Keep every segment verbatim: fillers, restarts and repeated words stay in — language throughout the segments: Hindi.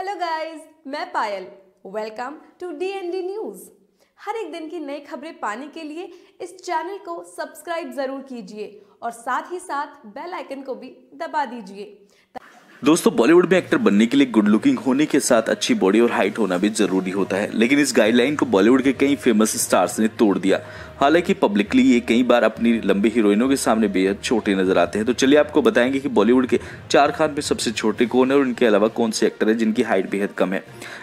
हेलो गाइस, मैं पायल। Welcome to DND news. हर एक दिन की नई खबरें पाने के लिए इस चैनल को सब्सक्राइब जरूर कीजिए और साथ ही साथ बेल आइकन को भी दबा दीजिए। दोस्तों, बॉलीवुड में एक्टर बनने के लिए गुड लुकिंग होने के साथ अच्छी बॉडी और हाइट होना भी जरूरी होता है, लेकिन इस गाइडलाइन को बॉलीवुड के कई फेमस स्टार्स ने तोड़ दिया। हालांकि पब्लिकली ये कई बार अपनी लंबी हीरोइनों के सामने बेहद छोटे नजर आते हैं। तो चलिए आपको बताएंगे कि बॉलीवुड के चार खान में सबसे छोटे कौन है और उनके अलावा कौन से एक्टर हैं जिनकी हाइट बेहद कम है।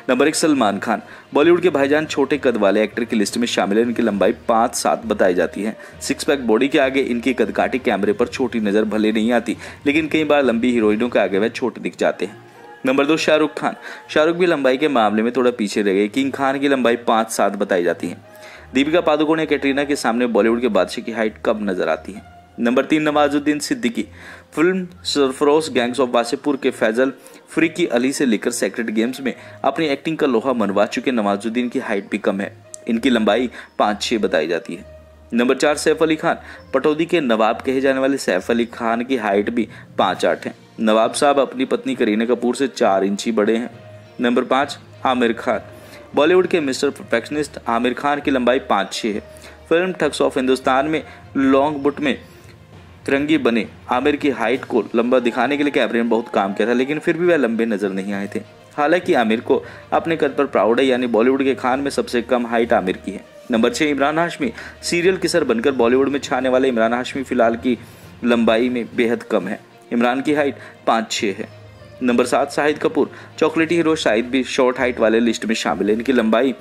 नंबर एक, सलमान खान। बॉलीवुड के भाईजान छोटे कद वाले एक्टर की लिस्ट में शामिल है। इनकी लंबाई पाँच सात बताई जाती है। सिक्स पैक बॉडी के आगे इनकी कदकाठी कैमरे पर छोटी नजर भले नहीं आती, लेकिन कई बार लंबी हीरोइनों के आगे वह छोटे दिख जाते हैं। नंबर दो, शाहरुख खान। शाहरुख भी लंबाई के मामले में थोड़ा पीछे रह गए। किंग खान की लंबाई पाँच सात बताई जाती है। दीपिका पादुकोण ने कैटरीना के सामने बॉलीवुड के बादशाह की हाइट कब नजर आती है। नंबर तीन, Nawazuddin Siddiqui. Film Sarfarosh, gangs of Wasseypur के फैजल, फ्रीकी अली से लेकर सेक्रेट गेम्स में अपनी एक्टिंग का लोहा मनवा चुके नवाजुद्दीन की हाइट भी कम है। इनकी लंबाई पाँच छः बताई जाती है। नंबर चार, सैफ अली खान। पटौदी के नवाब कहे जाने वाले सैफ अली खान की हाइट भी पाँच आठ है। नवाब साहब अपनी पत्नी करीना कपूर से चार इंच ही बड़े हैं। नंबर पाँच, आमिर खान। बॉलीवुड के मिस्टर परफेक्शनिस्ट आमिर खान की लंबाई पाँच छः है। फिल्म ठग्स ऑफ हिंदुस्तान में लॉन्ग बुट में तिरंगी बने आमिर की हाइट को लंबा दिखाने के लिए कैमरे ने बहुत काम किया था, लेकिन फिर भी वह लंबे नजर नहीं आए थे। हालांकि आमिर को अपने कद पर प्राउड है, यानी बॉलीवुड के खान में सबसे कम हाइट आमिर की है। नंबर छः, इमरान हाशमी। सीरियल किशर बनकर बॉलीवुड में छाने वाले इमरान हाशमी फिलहाल की लंबाई में बेहद कम है। इमरान की हाइट पाँच छः है। नंबर सात, शाहिद कपूर। चॉकलेटी हीरो शाहिद भी शॉर्ट हाइट वाले लिस्ट में शामिल है। इनकी लंबाई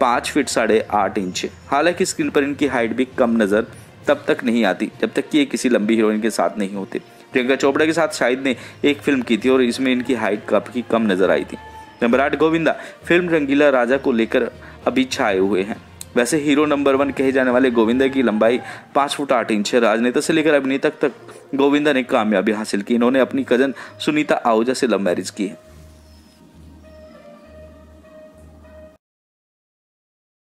पाँच फीट साढ़े आठ इंच है। हालांकि स्क्रीन पर इनकी हाइट भी कम नज़र तब तक नहीं आती जब तक कि ये किसी लंबी हीरोइन के साथ नहीं होते। प्रियंका चोपड़ा के साथ शाहिद ने एक फिल्म की थी और इसमें इनकी हाइट काफ़ी कम नज़र आई थी। नंबर आठ, गोविंदा। फिल्म रंगीला राजा को लेकर अभी छाए हुए हैं। वैसे हीरो नंबर वन कहे जाने वाले गोविंदा की लंबाई पाँच फुट आठ इंच है। राजनेता से लेकर अभिनेता तक गोविंदा ने कामयाबी हासिल की। इन्होंने अपनी कजन सुनीता आहूजा से लव मैरिज की है।